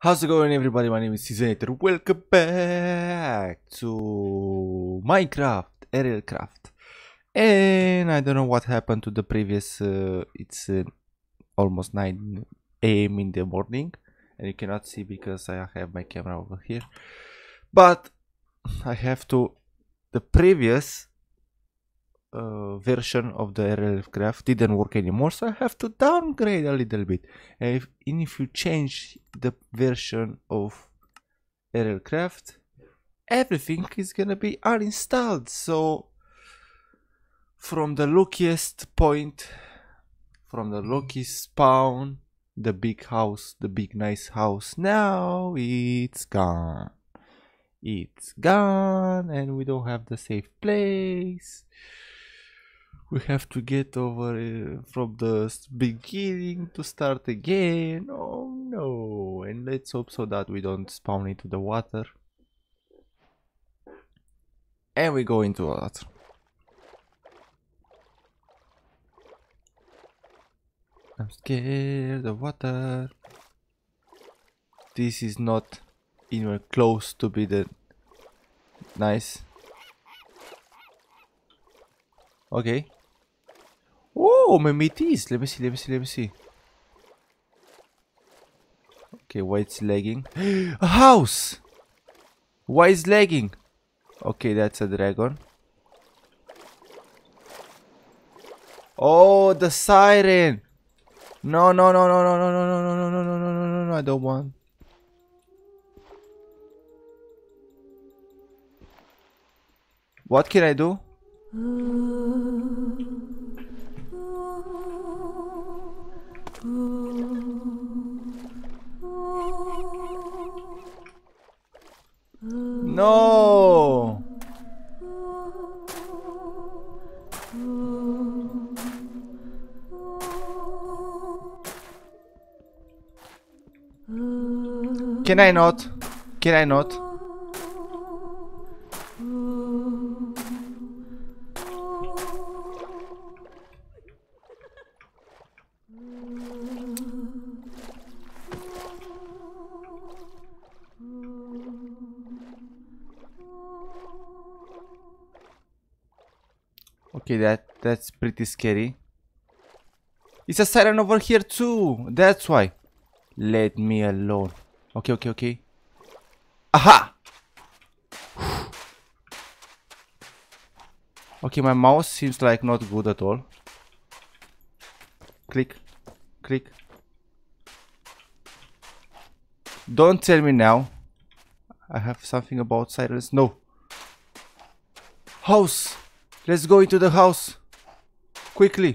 How's it going, everybody? My name is Ceezinator. Welcome back to Minecraft RLCraft. And I don't know what happened to the previous. It's almost 9 a.m. in the morning, and you cannot see because I have my camera over here. But I have to. The previous version of the RLCraft didn't work anymore, so I have to downgrade a little bit. And if you change the version of RLCraft, everything is gonna be uninstalled. So from the luckiest spawn, the big house, the big nice house, now it's gone. It's gone, and we don't have the safe place. We have to get over from the beginning to start again. Oh no. And let's hope so that we don't spawn into the water. And we go into water. I'm scared of water. This is not even close to be the nice. Okay. Oh, maybe it is. Let me see. Okay, why it's lagging? A house! Why is lagging? Okay, that's a dragon. Oh, the siren! No, I don't want. What can I do? No. Can I not? Okay, that's pretty scary. It's a siren over here too. That's why. Let me alone. Okay. Aha! Okay, my mouse seems like not good at all. Click. Don't tell me now. I have something about sirens. No. House. Let's go into the house. Quickly.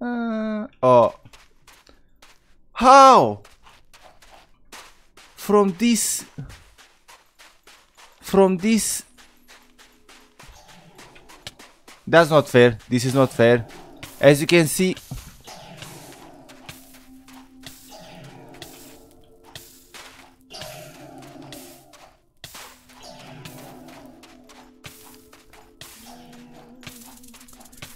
Oh. How? From this. That's not fair. This is not fair. As you can see.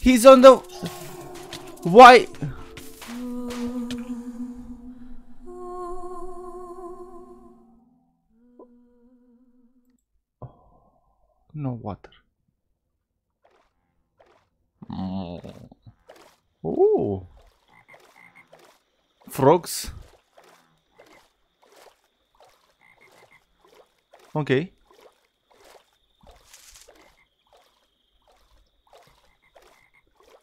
He's on the... Why? No water. Oh. Frogs. Okay.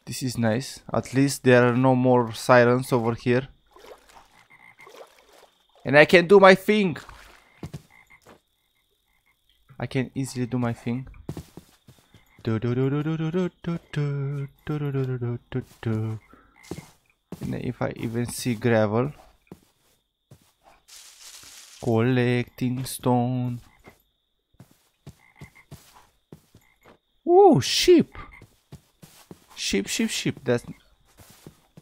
This is nice. At least there are no more sirens over here. And I can do my thing. I can easily do my thing. And if I even see gravel. Collecting stone. Oh, sheep. Sheep. That's...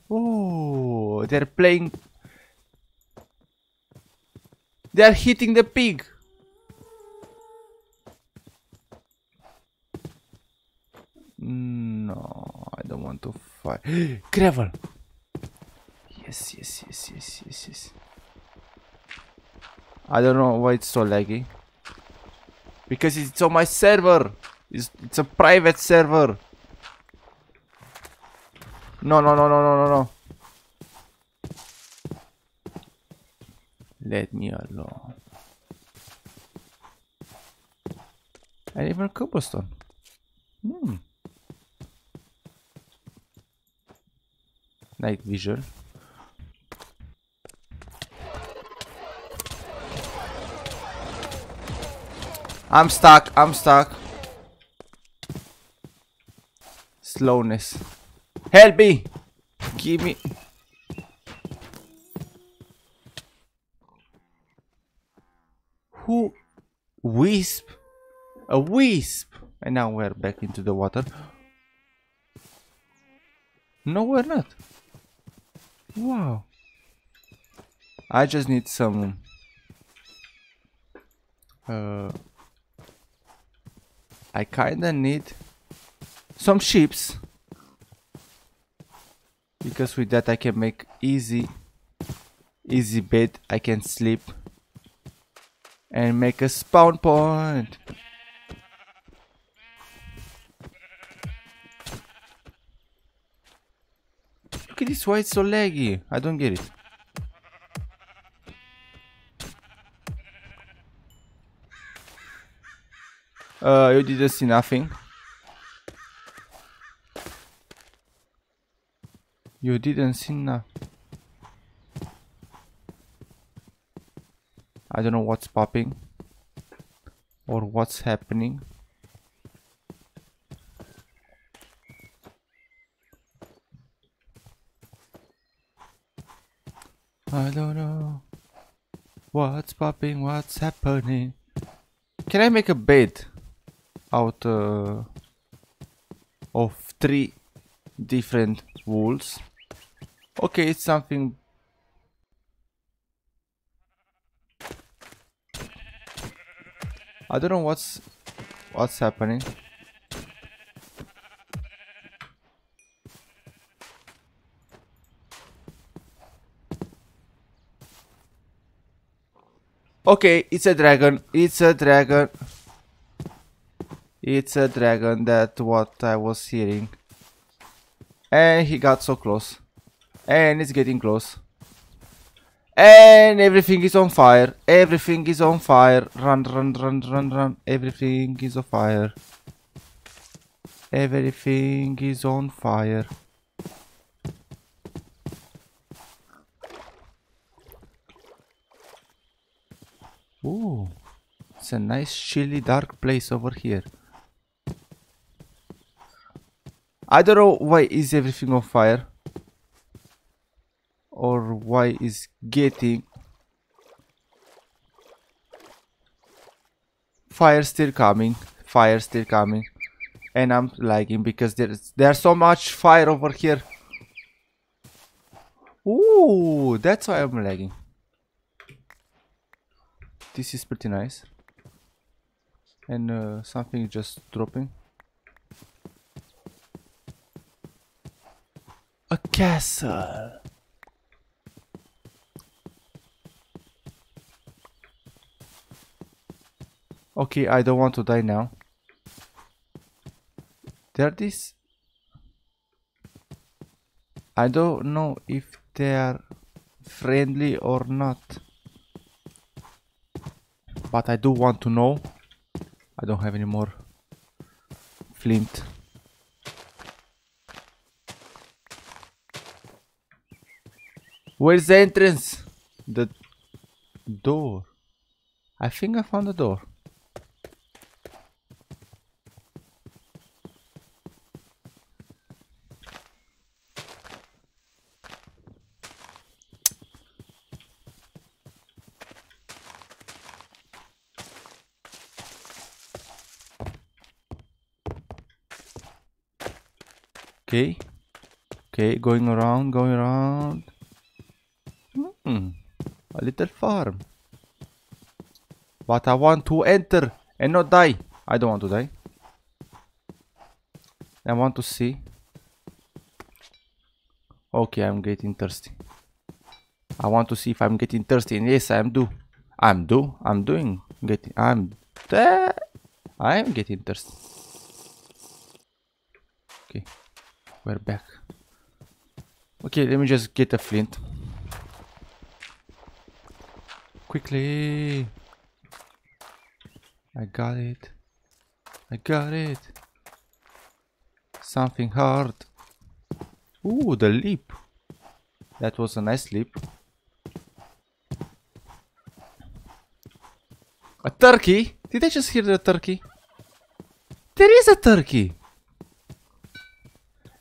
Oh, they're playing. They're hitting the pig. No, I don't want to fight. Gravel. Yes. I don't know why it's so laggy. Because it's on my server. It's a private server. No. Let me alone. And even cobblestone. Night vision. I'm stuck. Slowness. Help me! Give me... Who? Wisp? A wisp! And now we're back into the water. No, we're not. Wow. I just need some... I kinda need some sheeps, because with that I can make easy bed, I can sleep and make a spawn point. Look at this, why it's so laggy? I don't get it. You didn't see nothing. You didn't see nothing. I don't know what's popping or what's happening. I don't know what's popping, what's happening. Can I make a bed out of 3 different walls? Okay, it's something. I don't know what's happening. Okay, it's a dragon. It's a dragon, that's what I was hearing. And he got so close. And it's getting close. And everything is on fire. Run. Everything is on fire. Ooh. It's a nice chilly dark place over here. I don't know why is everything on fire, or why is getting fire still coming, and I'm lagging because there's so much fire over here. Ooh, that's why I'm lagging. This is pretty nice, and something just dropping. A castle. Okay, I don't want to die now. There are these. I don't know if they are friendly or not, but I do want to know. I don't have any more flint. Where's the entrance? The door. I think I found the door. Okay. Okay, going around. A little farm, but I want to enter and not die. I don't want to die. I want to see. Okay, I'm getting thirsty. I want to see if I'm getting thirsty, and yes, I am. I'm getting thirsty. Okay, we're back. Okay, let me just get a flint. Quickly. I got it. I got it. Something hard. Ooh, the leap. That was a nice leap. A turkey? Did I just hear the turkey? There is a turkey.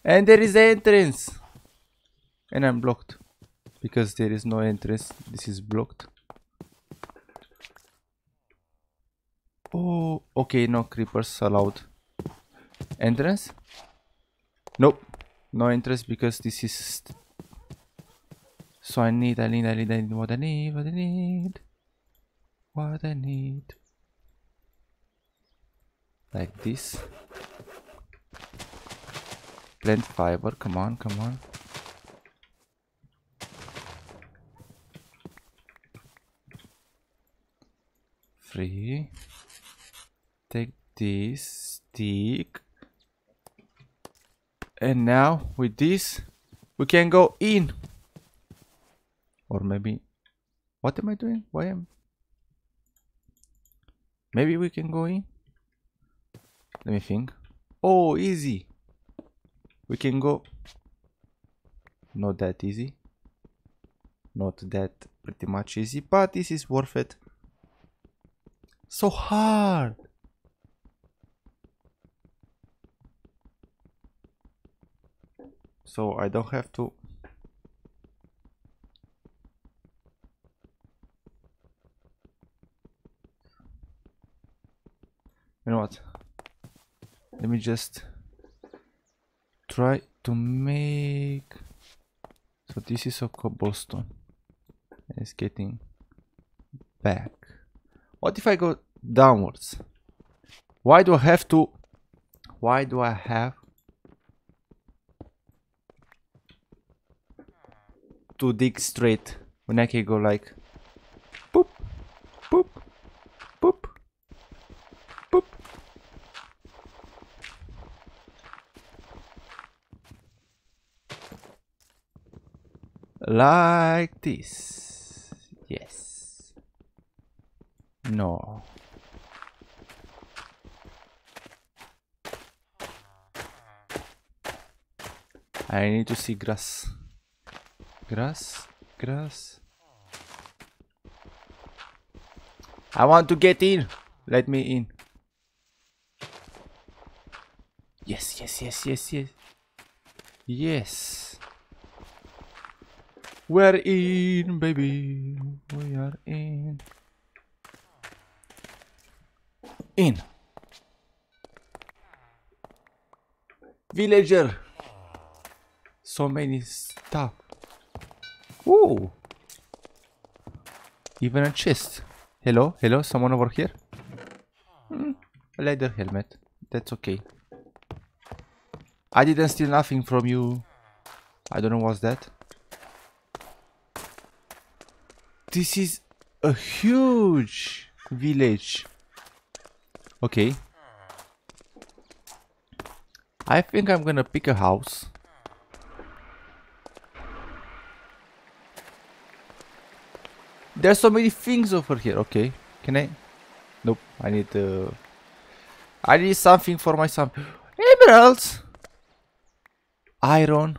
And there is an entrance. And I'm blocked. Because there is no entrance. This is blocked. Oh, okay, no creepers allowed. Entrance? Nope. No entrance because this is... So I need what I need. Like this. Plant fiber, come on. Free. Take this stick. And now with this we can go in. Or maybe, what am I doing? Maybe we can go in. Let me think. Oh, easy. We can go. Not that easy. Not that pretty much easy, but this is worth it. So hard. So I don't have to. You know what? Let me just try to make. So this is a cobblestone. It's getting back. What if I go downwards? Why do I have to? Why do I have to dig straight when I can go like boop, boop, boop, boop? Like this. Yes. No. I need to see grass. Grass. I want to get in. Let me in. Yes. We're in, baby. We are in. In. Villager. So many stuff. Ooh. Even a chest. Hello, someone over here? A leather helmet. That's okay. I didn't steal nothing from you. I don't know what's that. This is a huge village. Okay. I think I'm gonna pick a house. There's so many things over here. Okay, can I? Nope. I need something for my son. Emeralds, iron.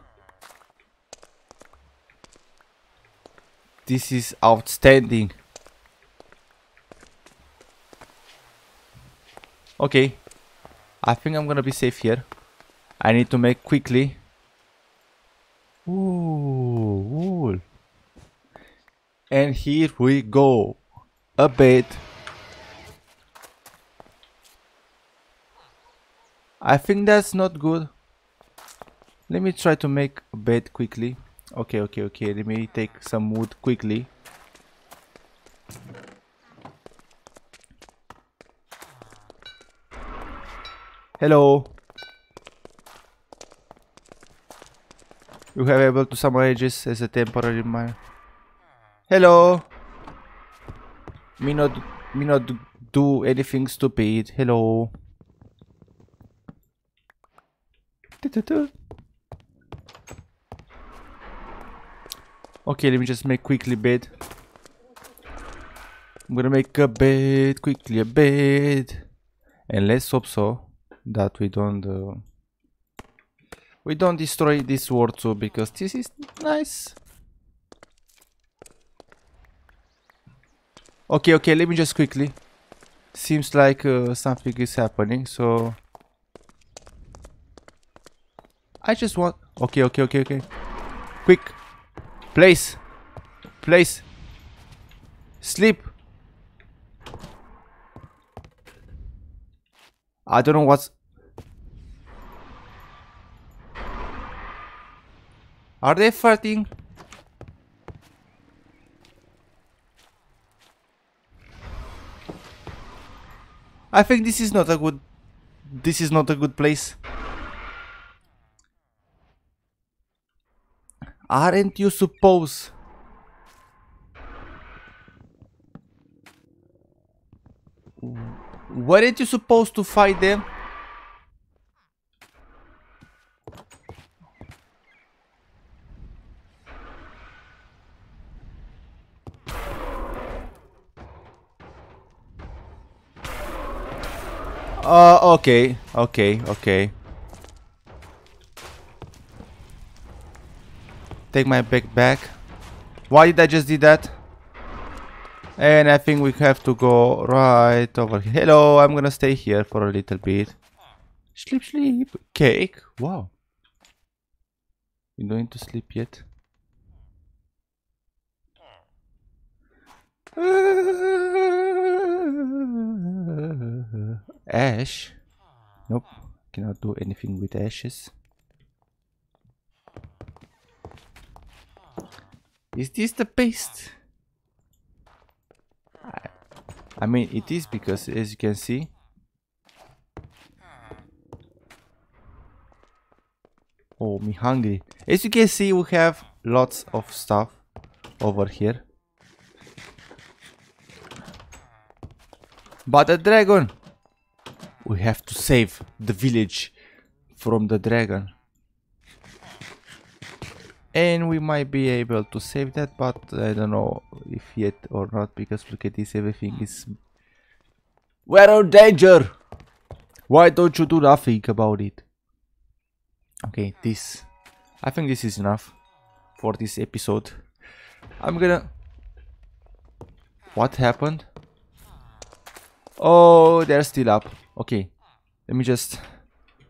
This is outstanding. Okay, I think I'm gonna be safe here. I need to make quickly. Ooh. And here we go. A bed. I think that's not good. Let me try to make a bed quickly. Okay. Let me take some wood quickly. Hello. You have able to summon ages as a temporary mine. Hello. Me not do anything stupid. Hello. Okay, let me just make quickly bed. I'm gonna make a bed quickly, a bed, and let's hope so that we don't destroy this world too, because this is nice. Okay, let me just quickly. Seems like something is happening, so I just want. Okay. Quick, place, sleep. I don't know what's. Are they farting? I think this is not a good. This is not a good place. Aren't you supposed? Weren't you supposed to fight them? Okay. Take my backpack. Why did I just do that? And I think we have to go right over here. Hello, I'm gonna stay here for a little bit. Sleep. Cake. Wow. You don't need to sleep yet. Ash. Nope. Cannot do anything with ashes. Is this the paste? I mean, it is, because as you can see, oh, me hungry. As you can see, we have lots of stuff over here. But a dragon. We have to save the village from the dragon. And we might be able to save that, but I don't know if yet or not, because look at this, everything is... We're in danger! Why don't you do nothing about it? Okay, this... I think this is enough for this episode. I'm gonna... What happened? Oh, they're still up. Okay, let me just...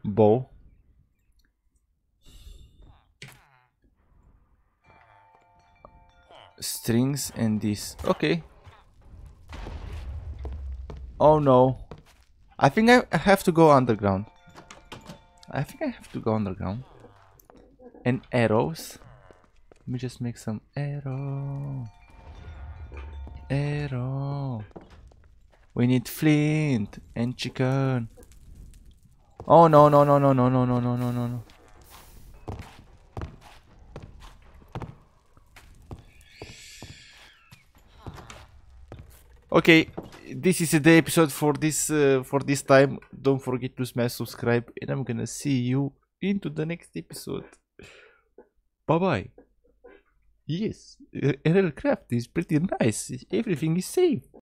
bow. Strings and this. Okay. Oh no. I think I have to go underground. And arrows. Let me just make some arrow. We need flint and chicken. Oh no. Okay, this is the episode for this time. Don't forget to smash subscribe, and I'm gonna see you into the next episode. Bye. Yes, RLCraft is pretty nice. Everything is safe.